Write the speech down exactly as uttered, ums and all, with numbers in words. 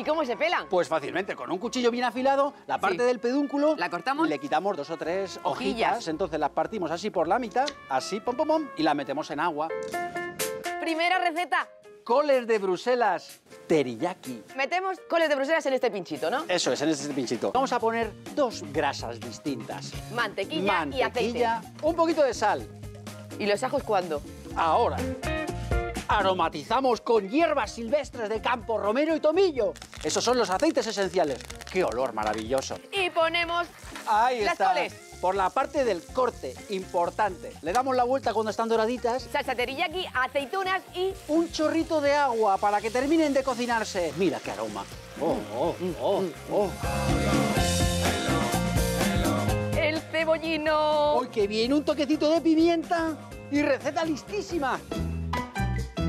¿Y cómo se pelan? Pues fácilmente, con un cuchillo bien afilado, la parte sí. del pedúnculo... ¿La cortamos? Le quitamos dos o tres hojitas. hojitas. Entonces las partimos así por la mitad, así, pom, pom, pom, y la metemos en agua. Primera receta. Coles de Bruselas teriyaki. Metemos coles de Bruselas en este pinchito, ¿no? Eso es, en este pinchito. Vamos a poner dos grasas distintas. Mantequilla, Mantequilla y aceite. Un poquito de sal. ¿Y los ajos cuándo? Ahora. Aromatizamos con hierbas silvestres de campo, romero y tomillo. Esos son los aceites esenciales. ¡Qué olor maravilloso! Y ponemos Ahí las está. coles. Por la parte del corte, importante. Le damos la vuelta cuando están doraditas. Salsa teriyaki, aceitunas y... un chorrito de agua para que terminen de cocinarse. Mira qué aroma. Oh, oh, oh, oh. El cebollino. ¡Ay, qué bien! Un toquecito de pimienta y receta listísima.